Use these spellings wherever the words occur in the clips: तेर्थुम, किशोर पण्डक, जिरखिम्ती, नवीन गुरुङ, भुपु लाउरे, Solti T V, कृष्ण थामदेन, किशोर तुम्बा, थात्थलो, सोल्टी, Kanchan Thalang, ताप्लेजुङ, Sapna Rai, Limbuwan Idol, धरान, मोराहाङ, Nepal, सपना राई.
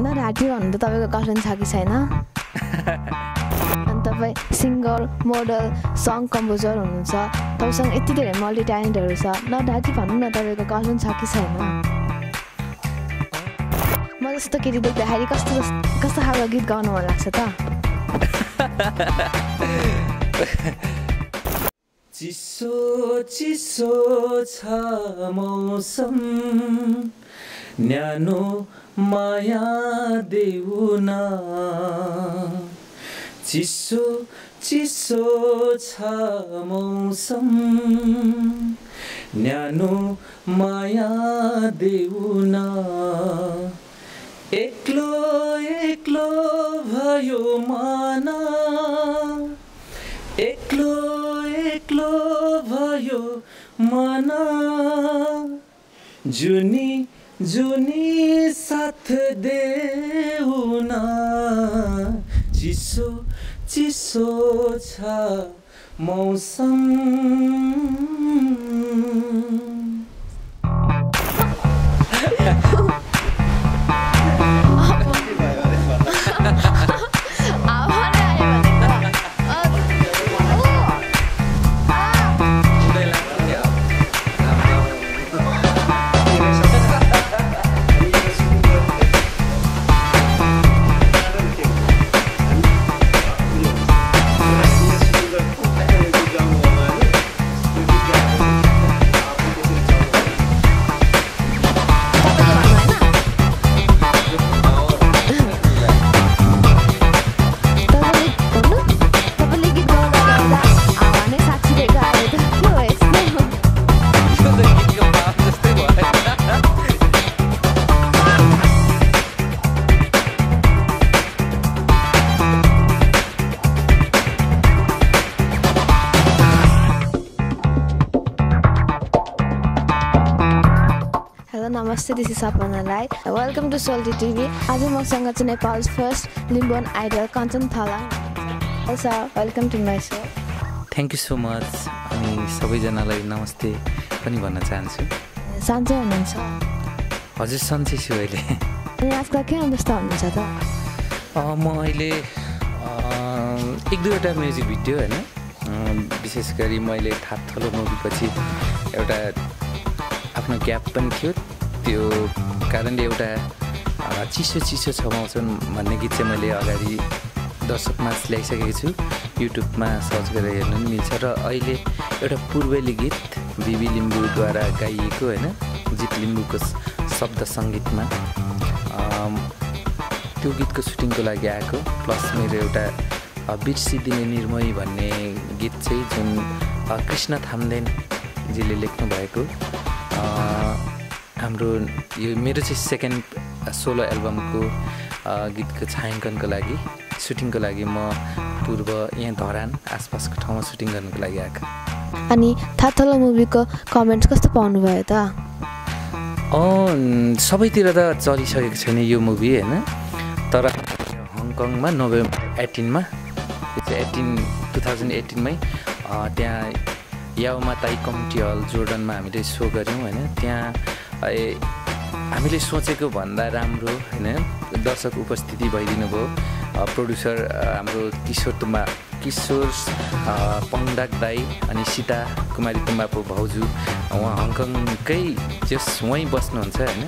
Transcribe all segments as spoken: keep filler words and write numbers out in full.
न राती भन्नु त तपाईको कसन छ कि छैन अनि तपाई सिंगर मोडल सङ कम्पोजर हुनुहुन्छ तपाईसँग यति धेरै मल्टी ट्यालेन्टहरु छ न राती भन्नु न तपाईको कसन छ कि छैन म जस्तो केटी देख्दाखेरि कस्तो कस्तो खालको गीत गाउनु मन लाग्छ त चिसो चिसो छ मौसम न्यानो माया देउना चिसो चिसो छ मौसम न्यानो माया देउना एक्लो एक्लो भयो माना एक्लो एक्लो भयो माना जुनी जुनी साथ देउना चिसो चिसो छ मौसम Namaste, this is Sapna Rai. Welcome to Solti T V. Today we are singing Nepal's first Limbuwan Idol, Kanchan Thalang. Also, welcome to my show. Thank you so much. Ani sabai janalai namaste. Pani bhanna chahanchu. Sanjay huनुहुन्छ? Hazur sanjay छु अहिले. अनि आजकल के अवस्था हुन्छ त? म अहिले एक दुईवटा म्युजिक भिडियो हैन विशेष गरी मैले थाथलो मुभीपछि एउटा आफ्नो ग्याप पनि थियो त्यो कारणले एउटा चिसो चिसो छ मौसम भन्ने गीत चाहिँ मैले अगाडि दर्शकमा ल्याइसकेको छु युट्युबमा सर्च गरेर हेर्नु पनि मिल्छ र अहिले एउटा पूर्वेली गीत बिबी लिम्बुद्वारा गाइएको हैन जित लिम्बुको शब्द संगीतमा त्यो गीतको सुटिङको लागि आएको प्लस मेरो एउटा बिर्सिदिने निर्मयी भन्ने गीत चाहिँ जुन कृष्ण थामदेन जीले लेख्नु भएको हाम्रो यो मेरो चाहिँ सेकेन्ड सोलो एल्बमको गीतको छायाङ्कनको लागि सुटिङको लागि म पूर्व यहाँ धरान आसपासको ठाउँमा सुटिङ गर्नको लागि आएको अनि थाथलो मुभीको कमेन्ट्स कस्तो पाउनु भयो त अ सबैतिर त चलिसकेको छैन यो मुभी हैन तर हङकङमा नोभेम्बर अठार मा अठार दुई हजार अठार मै त्यहाँ याउमा ताई कम्युनिटी हल जोर्डनमा हामीले सो गर्यौं हैन त्यहाँ हामीले सोचेको भन्दा राम्रो हैन दर्शक उपस्थिति भइदिनु भयो प्रोड्युसर हाम्रो किशोर तुम्बा किशोर पण्डक दाई अनि सीता कुमारी तुम्बाको भाउजू उहाँ हङकङकै जस वही बस्नुहुन्छ हैन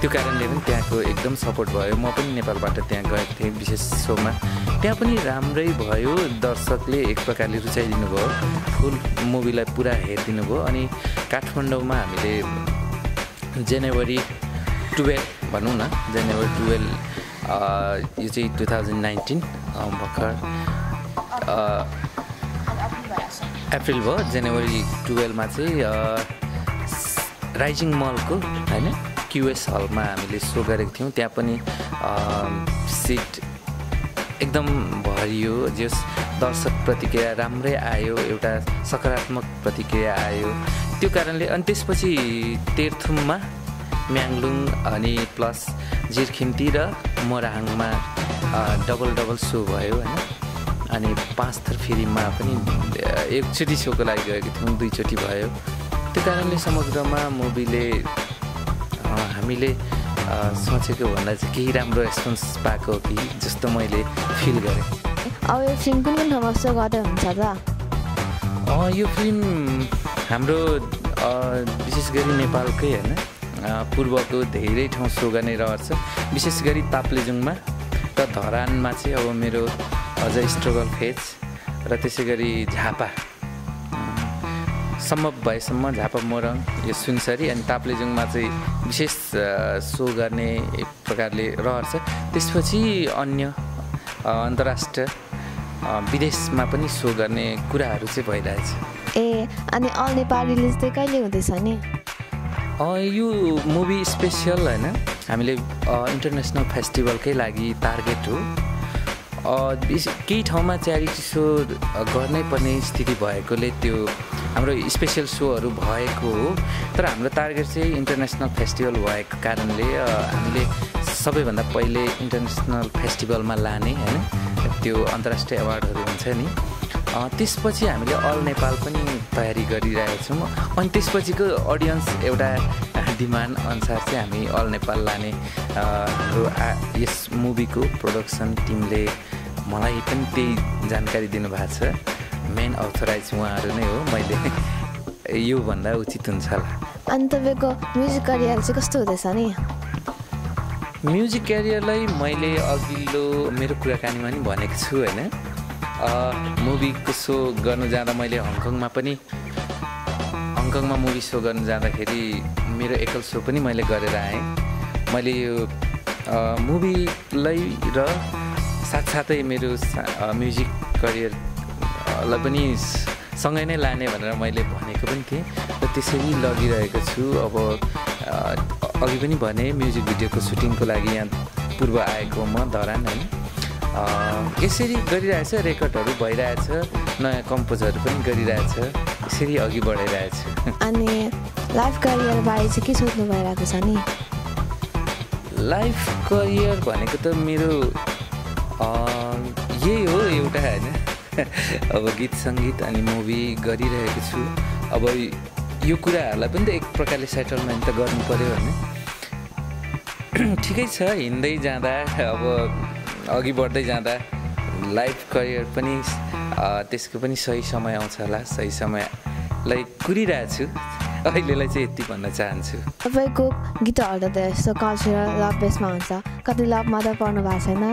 त्यो कारणले पनि त्यहाँको एकदम सपोर्ट भयो म पनि नेपालबाट त्यहाँ गएको थिएँ विशेष शोमा त्यहाँ पनि राम्रै भयो दर्शकले एक प्रकारले रुचाइदिनु भयो फुल मुभीलाई पुरा हेरिदिनु भयो अनि काठमाडौँमा हामीले जनवरी बाह्र भनौं न जनवरी बाह्र यो चाहिँ दुई हजार उन्नाइस भर्खर अप्रिल भयो जनवरी बाह्र मा चाहिँ राइजिङ मलको हैन क्यूएस हलमा हामीले सो गरेको थियौं त्यहाँ पनि सिट एकदम भरियो जस दर्शक प्रतिक्रिया राम्रै आयो एउटा सकारात्मक प्रतिक्रिया आयो त्यो कारणले अनि त्यसपछि तेर्थुममा म्याङलुङ अनि प्लस जिरखिम्ती र मोराहाङमा डबल डबल सो भयो हैन अनि पाँच थर फेरिमा पनि एकचोटी सोको लागि गएको थियौं दुईचोटी भयो त्यो कारणले समग्रमा मुभीले हामीले सोचेको भन्दा चाहिँ केही राम्रो रेस्पोन्स पाएको कि जस्तो मैले फिल गरे। अब यो फिल्म कुन कुन ठाउँमा गर्दा हुन्छ र? अ यो फिल्म हाम्रो विशेष गरी नेपालकै हैन पूर्वको धेरै ठाउँ सो गर्ने रहन्छ, विशेष गरी ताप्लेजुङमा र धरानमा चाहिँ अब मेरो अझ स्ट्रगल फेज र त्यसै गरी झापा सम्भव भएसम्म झापा मोरङ यो सुनसरी अनि ताप्लेजुङमा चाहिँ विशेष सो गर्ने एक प्रकारले रहन्छ। त्यसपछि अन्य अन्तर्राष्ट्रिय विदेशमा पनि सो गर्ने कुराहरू चाहिँ भइरहेछ। ए अनि अल नेपाल रिलिज चाहिँ कहिले हुँदैछ नि? यो मुभी स्पेसल हैन, हामीले इन्टरनेसनल फेस्टिभलकै लागि टार्गेट हो। केही ठाउँमा च्यारिटी सो गर्नै पर्ने स्थिति भएकोले त्यो हाम्रो स्पेशल सोहरू भएको हो, तर हाम्रो टार्गेट चाहिँ इन्टरनेसनल फेस्टिभल भएको कारणले हामीले सबैभन्दा पहिले इन्टरनेसनल फेस्टिभलमा लाने हैन त्यो अन्तर्राष्ट्रिय अवार्डहरू हुन्छ नि, त्यसपछि हामीले अल नेपाल पनि तयारी गरिरहेछौँ। अनि त्यसपछिको अडियन्स एउटा डिमान्ड अनुसार चाहिँ हामी अल नेपाल लाने यस मुभीको प्रोडक्सन टिमले मलाई पनि त्यही जानकारी दिनुभएको छ। मेन अथोराइज उहाँहरू नै हो, मैले यो भन्दा उचित हुन्छ होला। अनि तपाईँको म्युजिक करियर चाहिँ कस्तो हुँदैछ नि? म्युजिक करियरलाई मैले अघिल्लो मेरो कुराकानीमा नि भनेको छु हैन, मुभीको सो गर्नु जाँदा मैले हङकङमा पनि हङकङमा मुभी सो गर्नु जाँदाखेरि मेरो एकल सो पनि मैले गरेर आएँ। मैले यो मुभीलाई र साथसाथै मेरो म्युजिक करियर लाई पनि सँगै नै लाने भनेर मैले भनेको पनि थिएँ र त्यसरी लगिरहेको छु। अब अघि पनि भने म्युजिक भिडियोको सुटिङको लागि यहाँ पूर्व आएको म धरान हैन, यसरी गरिरहेछ, रेकर्डहरू भइरहेछ, नयाँ कम्पोजहरू पनि गरिरहेछ, यसरी अघि बढाइरहेछ। अनि लाइफ करियर बारे चाहिँ के सोच्नु भइरहेको छ नि? लाइफ करियर भनेको त मेरो यही हो एउटा हैन, अब गीत सङ्गीत अनि मुभी गरिरहेको छु। अब यो कुराहरूलाई पनि त एक प्रकारले सेटलमेन्ट त गर्नु पर्यो हैन, ठिकै छ हिँड्दै जाँदा अब अघि बढ्दै जाँदा लाइफ करियर पनि त्यसको पनि सही समय आउँछ होला, सही समयलाई कुरिरहेको छु, अहिलेलाई चाहिँ यति भन्न चाहन्छु। तपाईँको गीतहरू त यस्तो कल्चरल लभ बेसमा हुन्छ, कति लभमा त पर्नु भएको छैन?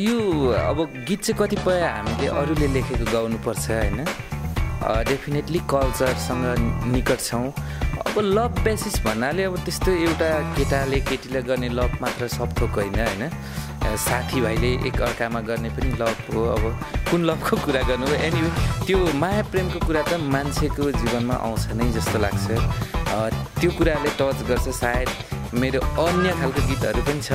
यो अब गीत चाहिँ कतिपय हामीले अरूले लेखेको गाउनुपर्छ होइन, डेफिनेटली कल्चरसँग निकट छौँ। अब लभ बेसिस भन्नाले अब त्यस्तो एउटा केटाले केटीले गर्ने लभ मात्र सब थोक होइन होइन, साथीभाइले एक अर्कामा गर्ने पनि लभ हो। अब कुन लभको कुरा गर्नु हो, एनिवे त्यो माया प्रेमको कुरा त मान्छेको जीवनमा आउँछ नै जस्तो लाग्छ, त्यो कुराले टच गर्छ। सायद मेरो अन्य खालको गीतहरू पनि छ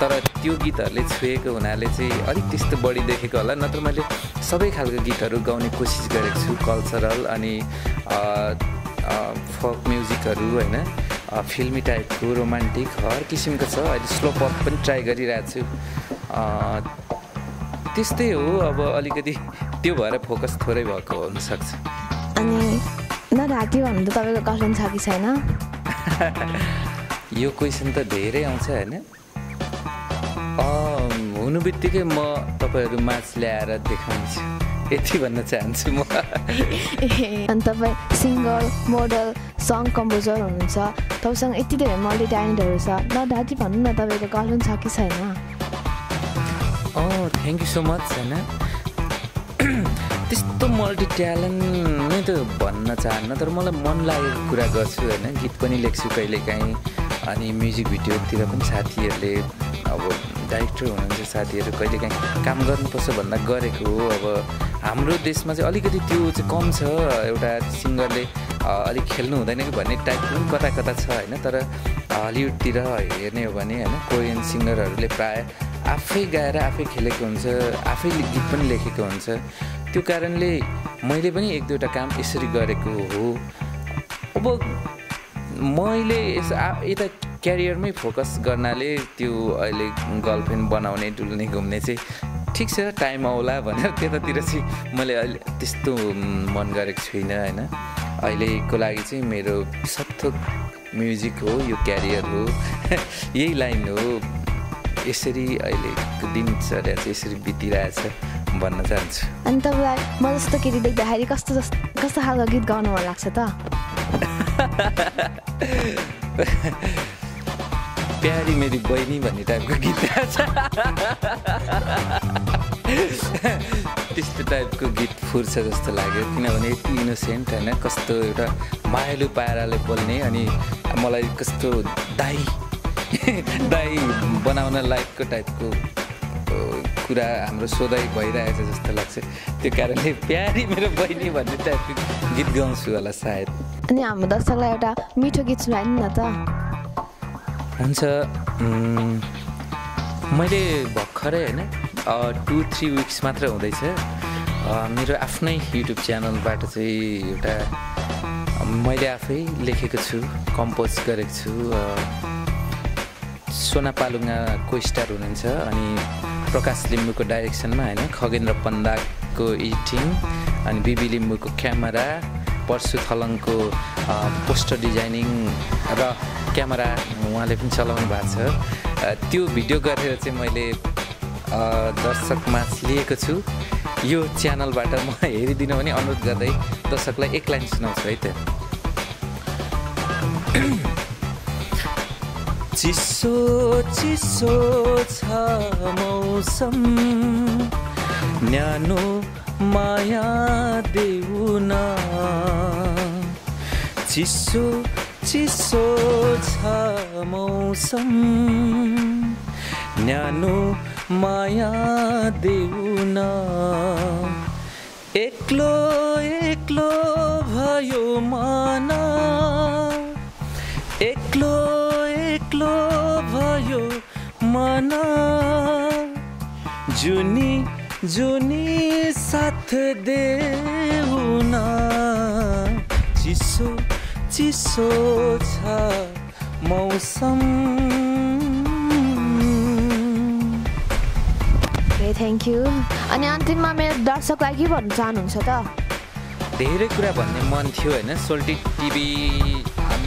तर त्यो गीतहरूले छुएको हुनाले चाहिँ अलिक त्यस्तो बढी देखेको होला, नत्र मैले सबै खालको गीतहरू गाउने कोसिस गरेको छु, कल्चरल अनि फोक म्युजिकहरू हैन, फिल्मी टाइपको, रोमान्टिक हर किसिमको छ। अहिले स्लो पप पनि ट्राई गरिरहेको छु, त्यस्तै हो। अब अलिकति त्यो भएर फोकस थोरै भएको हुनसक्छ। अनि नराति भन्नु त तपाईँको क्वेसन छ कि छैन? यो क्वेसन त धेरै आउँछ हैन, हुनु बित्तिकै म तपाईँहरू माझ ल्याएर देखाउँछु, यति भन्न चाहन्छु म। अनि तपाईँ सिङ्गर, मोडल, सङ कम्पोजर हुनुहुन्छ, तपाईँसँग यति धेरै मल्टी ट्यालेन्टहरू छ, ल दाजु भन्नु न तपाईँको गर्लफ्रेन्ड छ कि छैन? थ्याङ्क यू सो मच हैन, त्यस्तो मल्टी ट्यालेन्ट नै त भन्न चाहन्न तर मलाई मन लागेको कुरा गर्छु होइन, गीत पनि लेख्छु कहिलेकाहीँ अनि म्युजिक भिडियोतिर पनि साथीहरूले अब डाइरेक्टर हुनुहुन्छ साथीहरू कहिलेकाहीँ काम गर्नुपर्छ भन्दा गरेको हो। अब हाम्रो देशमा चाहिँ अलिकति त्यो चाहिँ कम छ, एउटा सिङ्गरले अलिक खेल्नु हुँदैन कि भन्ने टाइप पनि कता कता छ होइन, तर हलिउडतिर हेर्ने हो भने होइन कोरियन सिङ्गरहरूले प्रायः आफै गाएर आफै खेलेको हुन्छ, आफै गीत पनि लेखेको हुन्छ, त्यो कारणले मैले पनि एक दुईवटा काम यसरी गरेको हो। अब मैले यस यता क्यारियरमै फोकस गर्नाले त्यो अहिले गर्लफ्रेन्ड बनाउने डुल्ने घुम्ने चाहिँ ठिक छ, टाइम आउला भनेर त्यतातिर चाहिँ मैले अहिले त्यस्तो मन गरेको छुइनँ होइन। अहिलेको लागि चाहिँ मेरो सबथोक म्युजिक हो यो क्यारियर हो यही लाइन हो यसरी अहिलेको दिनचर्या चाहिँ यसरी बितिरहेछ भन्न चाहन्छु। अनि तपाईलाई म जस्तो केटी देख्दाखेरि कस्तो कस्तो खालको गीत गाउन मन लाग्छ त? प्यारी मेरी बहिनी भन्ने टाइपको गीत गाउँछ त्यस्तो टाइपको गीत फुर्छ जस्तो लाग्यो किनभने यति इनोसेन्ट हैन कस्तो एउटा मायालु पाराले बोल्ने अनि मलाई कस्तो दाई दाई बनाउन लायकको टाइपको कुरा हाम्रो सोधाइ भइरहेछ जस्तो लाग्छ। त्यो कारणले प्यारी मेरो बहिनी भन्ने टाइपको गीत गाउँछु होला सायद। अनि हाम्रो दर्शकलाई एउटा मिठो गीत सुनाइदिनु न त। हुन्छ मैले भर्खरै हैन टू थ्री विक्स मात्र हुँदैछ मेरो आफ्नै युट्युब च्यानलबाट चाहिँ एउटा मैले आफै लेखेको छु कम्पोज गरेको छु सोना पालुङ्गाको स्टार हुनुहुन्छ अनि प्रकाश लिम्बूको डाइरेक्सनमा हैन खगेन्द्र पण्डाको एडिटिङ अनि बिबी लिम्बूको क्यामेरा पर्सु थलङको पोस्टर डिजाइनिङ र क्यामेरा उहाँले पनि चलाउनु भएको छ। त्यो भिडियो गरेर चाहिँ मैले दर्शक माझ लिएको छु यो च्यानलबाट म हेरिदिनु भने अनुरोध गर्दै दर्शकलाई एक लाइन सुनाउँछु है त। चिसो चिसो छ मौसम न्यानो माया देउना चिसो चिसो छ मौसम न्यानो माया देउना एक्लो एक्लो भयो माना एक्लो एक्लो भयो माना जुनी जुनी साथ देउना चिसो चिसो छ मौसम। ए थ्याङ्क यू। अनि अन्तिममा मेरो दर्शकलाई के भन्न चाहनुहुन्छ त? धेरै कुरा भन्ने मन थियो हैन सोल्टी टिभी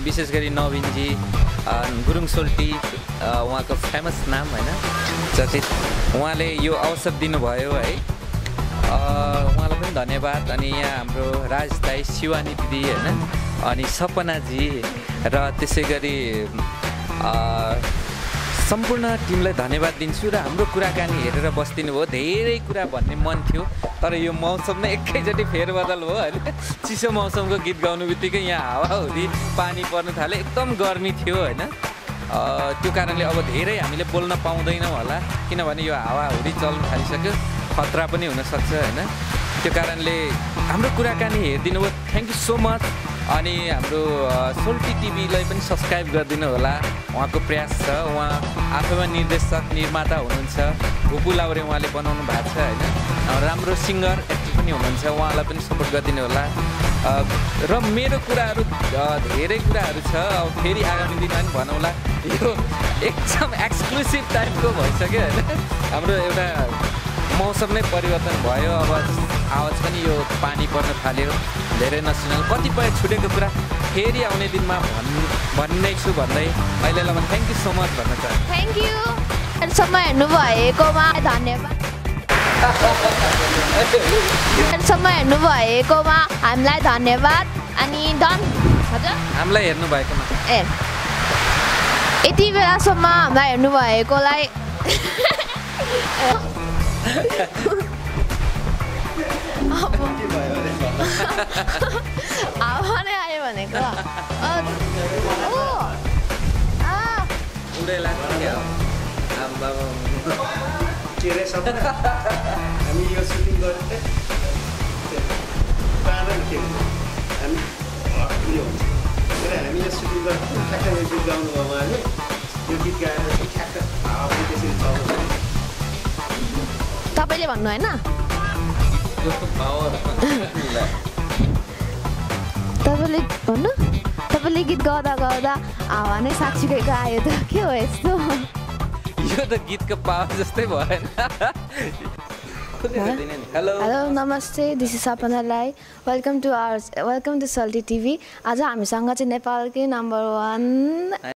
विशेष गरी नवीनजी गुरुङ सोल्टी उहाँको फेमस नाम हैन चर्चित उहाँले यो अवसर दिनुभयो है उहाँलाई पनि धन्यवाद। अनि यहाँ हाम्रो राज दाई शिवानी दिदी हैन अनि सपनाजी र त्यसै गरी सम्पूर्ण टिमलाई धन्यवाद दिन्छु र हाम्रो कुराकानी हेरेर बस्दिनु भयो। धेरै कुरा भन्ने मन थियो तर यो मौसममा एकैचोटि फेरबदल हो हैन चिसो मौसमको गीत गाउनु बित्तिकै यहाँ हावाहुरी पानी पर्न थाल्यो एकदम गर्मी थियो हैन त्यो कारणले अब धेरै हामीले बोल्न पाउँदैनौँ होला किनभने यो हावाहुरी चल्न थालिसक्यो खतरा पनि हुनसक्छ हैन त्यो कारणले हाम्रो कुराकानी हेरिदिनु भयो थ्याङ्क यू सो मच। अनि हाम्रो सोल्टी टिभीलाई पनि सब्सक्राइब गरिदिनु होला उहाँको प्रयास छ उहाँ आफैमा निर्देशक निर्माता हुनुहुन्छ भुपु लाउरे उहाँले बनाउनु भएको छ हैन राम्रो सिङ्गर एक्टर पनि हुनुहुन्छ उहाँलाई पनि सपोर्ट गरिदिनु होला र मेरो कुराहरू धेरै कुराहरू छ अब फेरि आगामी दिनमा पनि भनौँला यो एकदम एक्सक्लुसिभ टाइपको भइसक्यो हैन हाम्रो एउटा मौसम नै परिवर्तन भयो अब आवाज पनि यो पानी पर्न थाल्यो धेरै नसुनल कतिपय छुटेको कुरा फेरि आउने दिनमा भन् भन्ने छु भन्दै अहिलेलाई म थ्याङ्क यू सो मच भन्न चाहन्छु। थ्याङ्क यू सम्म हेर्नु भएकोमा धन्यवाद सम्म हेर्नु भएकोमा हामीलाई धन्यवाद। अनि डन हजुर हामीलाई हेर्नु भएकोमा ए यति बेलासम्म हामीलाई हेर्नु भएकोलाई आवानै आयो भनेको हामी यो सुटिङ गर्दै हामी यो सुटिङ गर्दै ठ्याक्क गीत गाउनुभयो उहाँले यो गीत गाएर ठ्याक्क हावामा त्यसरी चलाउनु तपाईँले भन्नु हैन तपाईँले भन्नु तपाईँले गीत गाउँदा गाउँदा हावा नै साक्षीको आयो त के हो यस्तो यो त गीतको पावर जस्तै भएन Hello. Hello, Namaste. This is Sapna Rai. Welcome to our welcome to Solti T V. Aaj hami sanga chha Nepal ki number one